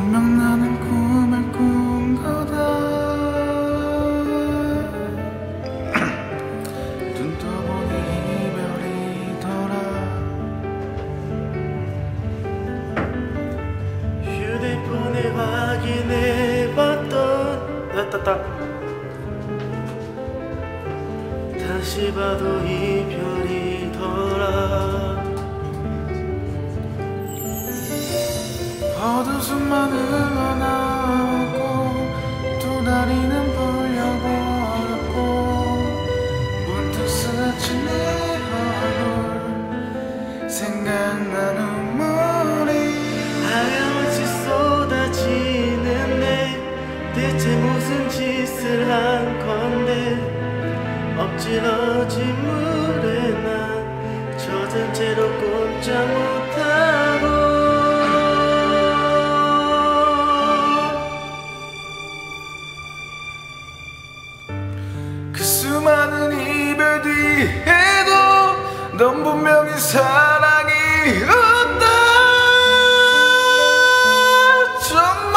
분명 나는 꿈을 꾼 거다. 눈 떠보니 이별이더라. 휴대폰에 확인해봤던 다시 봐도 이별이더라. 어두운 숨만으로 나왔고 두 다리는 불려버렸고 문득 스친 내 얼굴 생각난 눈물이 하염없이 쏟아지는데 대체 무슨 짓을 한 건데 엎질러진 물에 난 젖은 채로 꼼짝 못하고 그 수많은 이별 뒤에도 넌 분명히 사랑이었다. 정말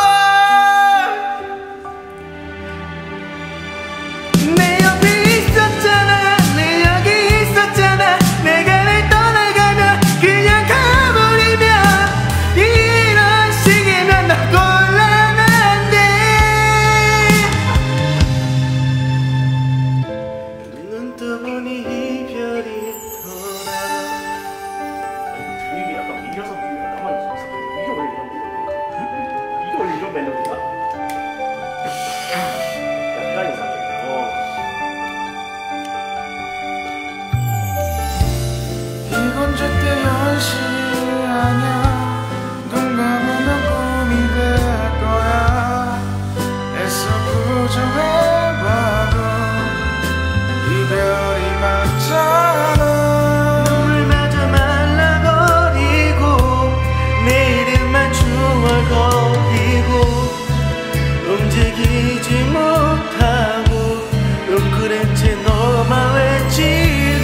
내 옆에 있었잖아, 내 여기 있었잖아. 내가 널 떠나가면 그냥 가버리면 이런 식이면 나 곤란한 이건 절대 현실이 아니야. 눈 감으면 꿈이 될 거야. 애써 부정해봐도 이별이 맞잖아. 눈물마저 말라버리고 내 이름만 중얼거리고 움직이지 못하고 웅크린 채 너만 외치고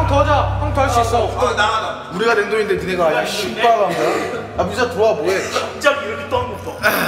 형 더 할 수 있어. 나가자. 우리가 랜덤인데 니네가 야 씨발아. 아, 미사 들어와 뭐해. 갑자기 이렇게 떠는 거.